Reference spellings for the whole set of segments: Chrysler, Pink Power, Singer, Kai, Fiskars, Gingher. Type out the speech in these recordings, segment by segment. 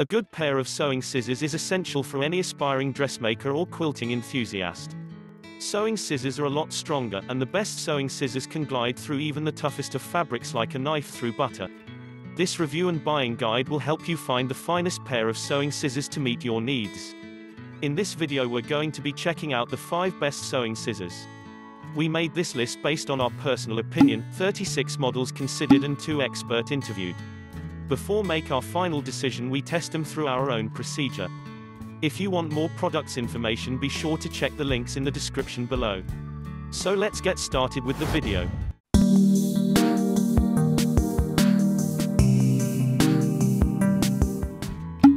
A good pair of sewing scissors is essential for any aspiring dressmaker or quilting enthusiast. Sewing scissors are a lot stronger, and the best sewing scissors can glide through even the toughest of fabrics like a knife through butter. This review and buying guide will help you find the finest pair of sewing scissors to meet your needs. In this video we're going to be checking out the 5 best sewing scissors. We made this list based on our personal opinion, 36 models considered and 2 experts interviewed. Before make our final decision we test them through our own procedure. If you want more products information be sure to check the links in the description below. So let's get started with the video.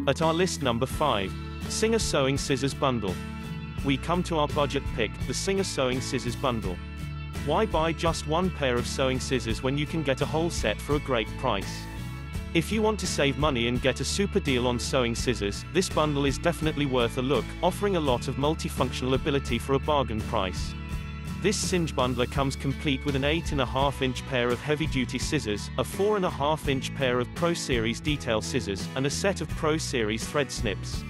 At our list number 5. Singer Sewing Scissors Bundle. We come to our budget pick, the Singer Sewing Scissors Bundle. Why buy just one pair of sewing scissors when you can get a whole set for a great price? If you want to save money and get a super deal on sewing scissors, this bundle is definitely worth a look, offering a lot of multifunctional ability for a bargain price. This singe bundler comes complete with an 8.5-inch pair of heavy-duty scissors, a 4.5-inch pair of Pro Series detail scissors, and a set of Pro Series thread snips.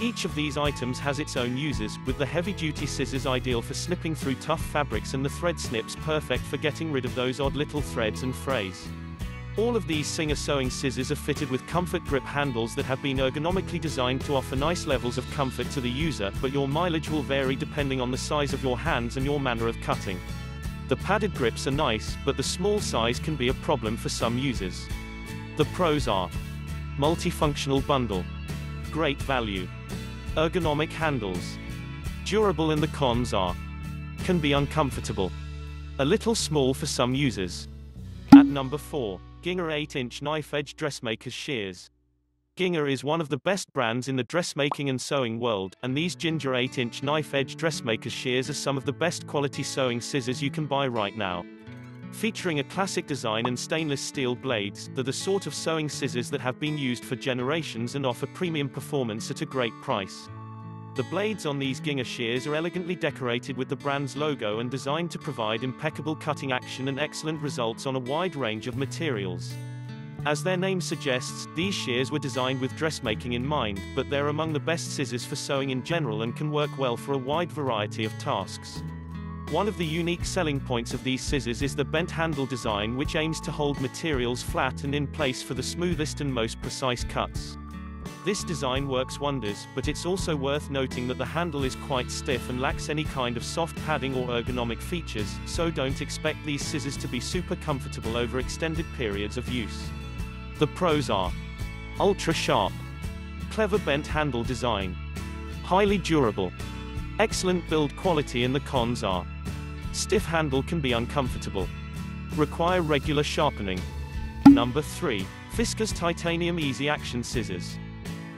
Each of these items has its own uses, with the heavy-duty scissors ideal for snipping through tough fabrics and the thread snips perfect for getting rid of those odd little threads and frays. All of these Singer sewing scissors are fitted with comfort grip handles that have been ergonomically designed to offer nice levels of comfort to the user, but your mileage will vary depending on the size of your hands and your manner of cutting. The padded grips are nice, but the small size can be a problem for some users. The pros are: multifunctional bundle, great value, ergonomic handles, durable, and the cons are: can be uncomfortable, a little small for some users. At number 4. Gingher 8-inch Knife Edge Dressmaker's Shears. Gingher is one of the best brands in the dressmaking and sewing world, and these Gingher 8-inch Knife Edge Dressmaker's Shears are some of the best quality sewing scissors you can buy right now. Featuring a classic design and stainless steel blades, they're the sort of sewing scissors that have been used for generations and offer premium performance at a great price. The blades on these Gingher shears are elegantly decorated with the brand's logo and designed to provide impeccable cutting action and excellent results on a wide range of materials. As their name suggests, these shears were designed with dressmaking in mind, but they're among the best scissors for sewing in general and can work well for a wide variety of tasks. One of the unique selling points of these scissors is the bent handle design, which aims to hold materials flat and in place for the smoothest and most precise cuts. This design works wonders, but it's also worth noting that the handle is quite stiff and lacks any kind of soft padding or ergonomic features, so don't expect these scissors to be super comfortable over extended periods of use. The pros are: ultra sharp, clever bent handle design, highly durable, excellent build quality, and the cons are: stiff handle can be uncomfortable, require regular sharpening. Number 3. Fiskars Titanium Easy Action Scissors.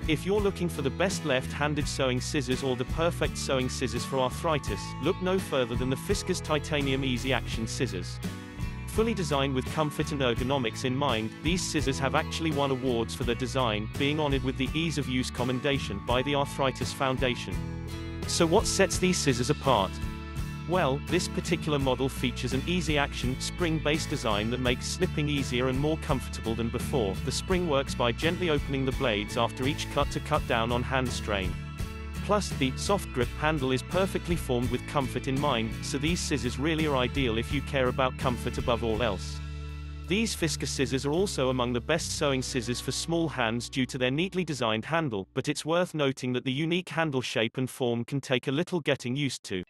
If you're looking for the best left-handed sewing scissors or the perfect sewing scissors for arthritis, look no further than the Fiskars Titanium Easy Action Scissors. Fully designed with comfort and ergonomics in mind, these scissors have actually won awards for their design, being honored with the Ease of Use Commendation by the Arthritis Foundation. So what sets these scissors apart? Well, this particular model features an easy-action, spring-based design that makes snipping easier and more comfortable than before. The spring works by gently opening the blades after each cut to cut down on hand strain. Plus, the soft grip handle is perfectly formed with comfort in mind, so these scissors really are ideal if you care about comfort above all else. These Fiskars scissors are also among the best sewing scissors for small hands due to their neatly designed handle, but it's worth noting that the unique handle shape and form can take a little getting used to.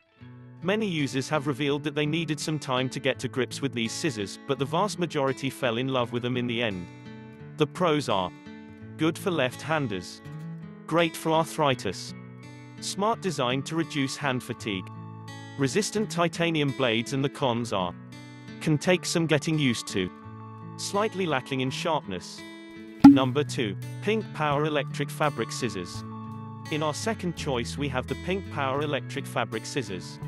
Many users have revealed that they needed some time to get to grips with these scissors, but the vast majority fell in love with them in the end. The pros are: good for left-handers, great for arthritis, smart design to reduce hand fatigue, resistant titanium blades, and the cons are: can take some getting used to, slightly lacking in sharpness. Number 2. Pink Power Electric Fabric Scissors. In our second choice we have the Pink Power Electric Fabric Scissors.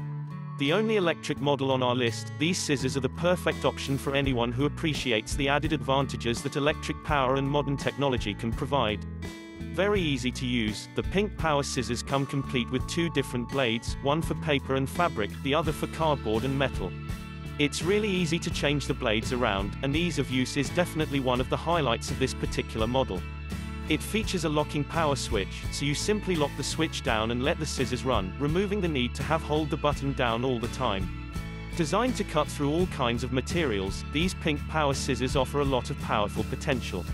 The only electric model on our list, these scissors are the perfect option for anyone who appreciates the added advantages that electric power and modern technology can provide. Very easy to use, the Pink Power scissors come complete with 2 different blades, one for paper and fabric, the other for cardboard and metal. It's really easy to change the blades around, and ease of use is definitely one of the highlights of this particular model. It features a locking power switch, so you simply lock the switch down and let the scissors run, removing the need to hold the button down all the time. Designed to cut through all kinds of materials, these Pink Power scissors offer a lot of powerful potential.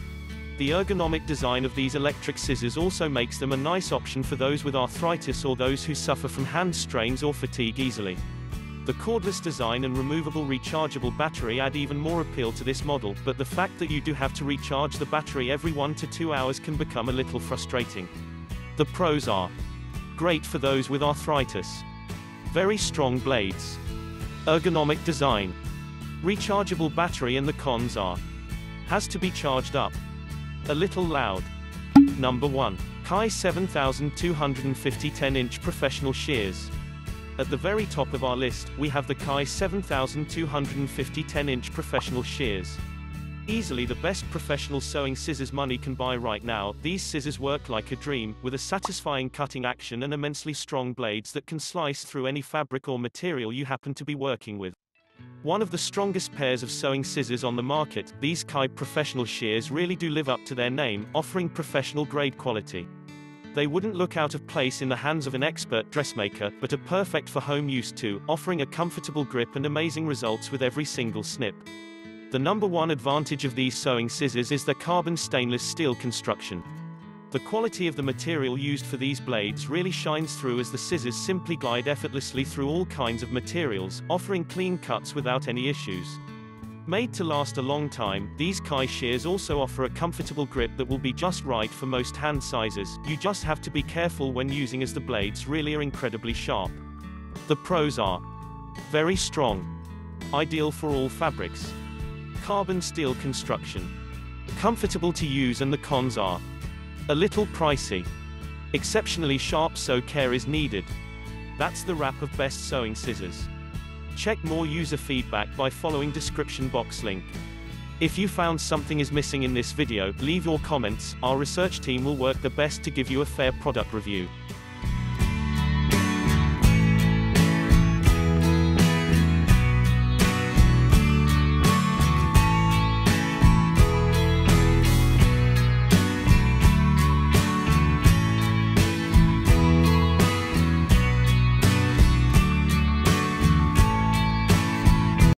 The ergonomic design of these electric scissors also makes them a nice option for those with arthritis or those who suffer from hand strains or fatigue easily. The cordless design and removable rechargeable battery add even more appeal to this model, but the fact that you do have to recharge the battery every 1 to 2 hours can become a little frustrating. The pros are: great for those with arthritis, very strong blades, ergonomic design, rechargeable battery, and the cons are: has to be charged up, a little loud. Number 1. Kai 7250 10-inch Professional Shears. At the very top of our list, we have the Kai 7250 10-inch Professional Shears. Easily the best professional sewing scissors money can buy right now. These scissors work like a dream, with a satisfying cutting action and immensely strong blades that can slice through any fabric or material you happen to be working with. One of the strongest pairs of sewing scissors on the market, these Kai Professional Shears really do live up to their name, offering professional grade quality. They wouldn't look out of place in the hands of an expert dressmaker, but are perfect for home use too, offering a comfortable grip and amazing results with every single snip. The number one advantage of these sewing scissors is their carbon stainless steel construction. The quality of the material used for these blades really shines through as the scissors simply glide effortlessly through all kinds of materials, offering clean cuts without any issues. Made to last a long time, these Kai shears also offer a comfortable grip that will be just right for most hand sizes. You just have to be careful when using, as the blades really are incredibly sharp. The pros are: very strong, ideal for all fabrics, carbon steel construction, comfortable to use, and the cons are: a little pricey, exceptionally sharp, so care is needed. That's the wrap of best sewing scissors. Check more user feedback by following description box link. If you found something is missing in this video, leave your comments. Our research team will work the best to give you a fair product review.